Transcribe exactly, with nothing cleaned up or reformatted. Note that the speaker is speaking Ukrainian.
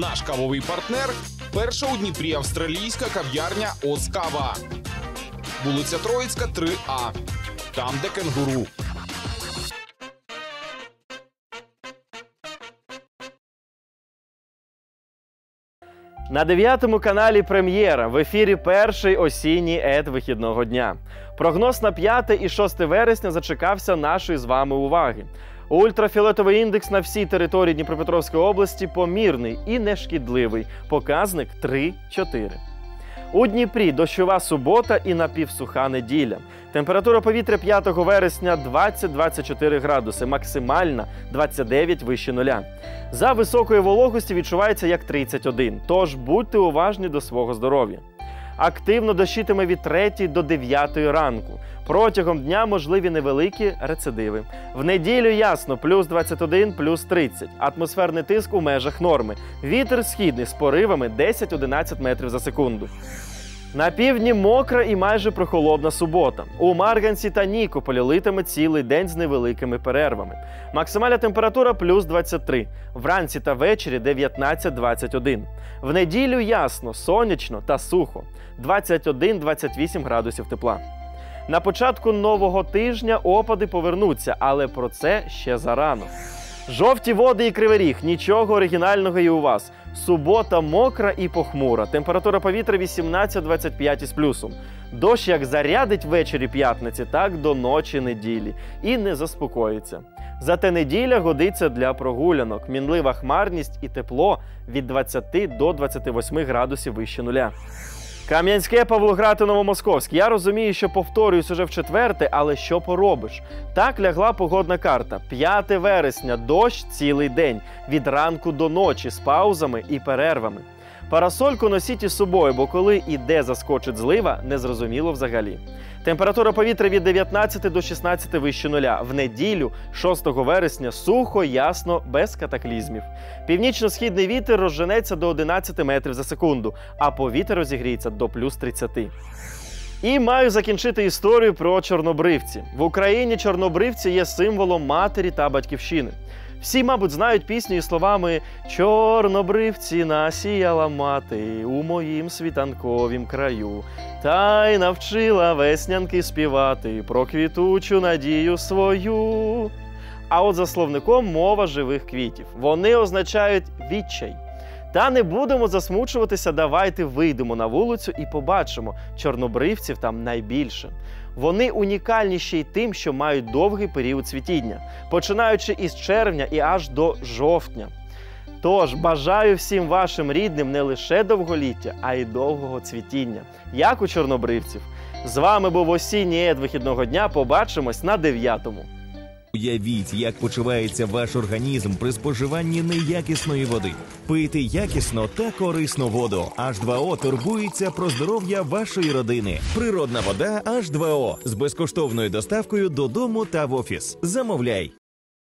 Наш кавовий партнер – перша у Дніпрі австралійська кав'ярня «Оцкава». Вулиця Троїцька, три А. Там, де кенгуру. На дев'ятому каналі прем'єра. В ефірі перший осінній ет вихідного дня. Прогноз на п'яте і шосте вересня зачекався нашої з вами уваги. Ультрафіолетовий індекс на всій території Дніпропетровської області помірний і нешкідливий. Показник три чотири. У Дніпрі дощова субота і напівсуха неділя. Температура повітря п'ятого вересня двадцять - двадцять чотири градуси, максимальна двадцять дев'ять вище нуля. За високої вологості відчувається як тридцять один, тож будьте уважні до свого здоров'я. Активно дощитиме від третьої до дев'ятої ранку. Протягом дня можливі невеликі рецидиви. В неділю ясно, плюс двадцять один, плюс тридцять. Атмосферний тиск у межах норми. Вітер східний з поривами десять - одинадцять метрів за секунду. На півдні мокра і майже прохолодна субота. У Марганці та Нікополі литиме цілий день з невеликими перервами. Максимальна температура плюс двадцять три. Вранці та ввечері дев'ятнадцять - двадцять один. В неділю ясно, сонячно та сухо. двадцять один - двадцять вісім градусів тепла. На початку нового тижня опади повернуться, але про це ще зарано. Жовті води і Кривий Ріг. Нічого оригінального і у вас. Субота мокра і похмура. Температура повітря вісімнадцять - двадцять п'ять із плюсом. Дощ як зарядить ввечері п'ятниці, так до ночі неділі. І не заспокоїться. Зате неділя годиться для прогулянок. Мінлива хмарність і тепло від двадцяти до двадцяти восьми градусів вище нуля. Кам'янське, Павлоград і Новомосковськ. Я розумію, що повторююсь уже в четверте, але що поробиш? Так лягла погодна карта. п'яте вересня. Дощ цілий день. Від ранку до ночі з паузами і перервами. Парасольку носіть із собою, бо коли і де заскочить злива, незрозуміло взагалі. Температура повітря від дев'ятнадцяти до шістнадцяти вище нуля. В неділю, шостого вересня, сухо, ясно, без катаклізмів. Північно-східний вітер розженеться до одинадцяти метрів за секунду, а повітря розігріється до плюс тридцяти. І маю закінчити історію про чорнобривці. В Україні чорнобривці є символом матері та батьківщини. Всі, мабуть, знають пісню із словами «Чорнобривці насіяла мати у моїм світанковім краю, та й навчила веснянки співати про квітучу надію свою». А от за словником мова живих квітів. Вони означають відчай. Та не будемо засмучуватися, давайте вийдемо на вулицю і побачимо, чорнобривців там найбільше. Вони унікальні ще й тим, що мають довгий період цвітіння, починаючи із червня і аж до жовтня. Тож, бажаю всім вашим рідним не лише довголіття, а й довгого цвітіння, як у чорнобривців. З вами був осінній ет вихідного дня, побачимось на дев'ятому. Уявіть, як почувається ваш організм при споживанні неякісної води. Пийте якісно та корисну воду. аш два о турбується про здоров'я вашої родини. Природна вода аш два о з безкоштовною доставкою додому та в офіс. Замовляй!